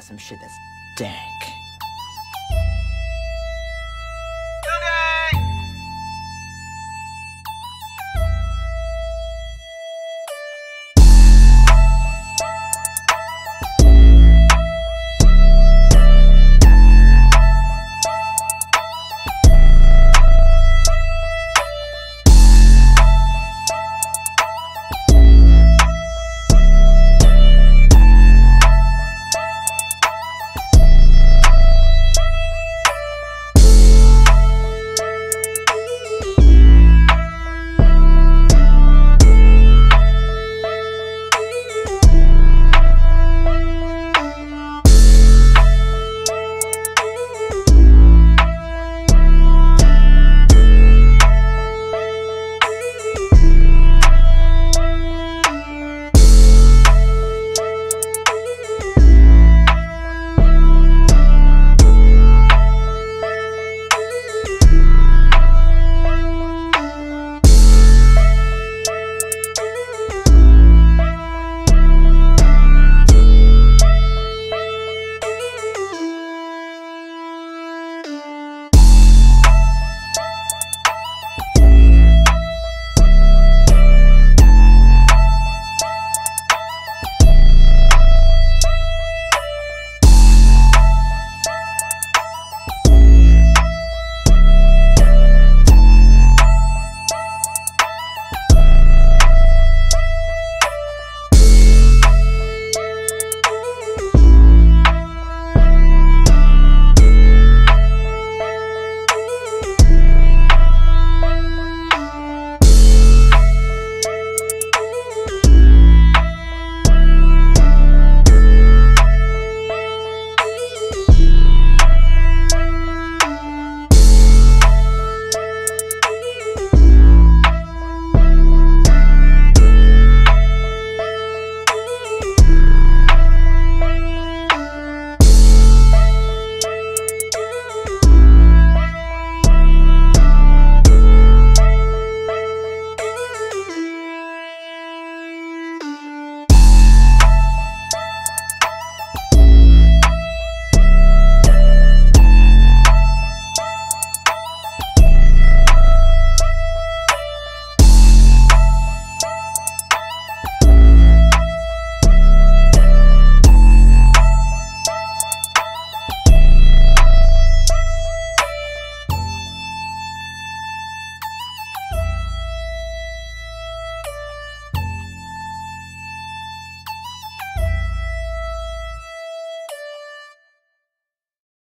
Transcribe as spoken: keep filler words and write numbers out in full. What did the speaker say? got some shit that's dank.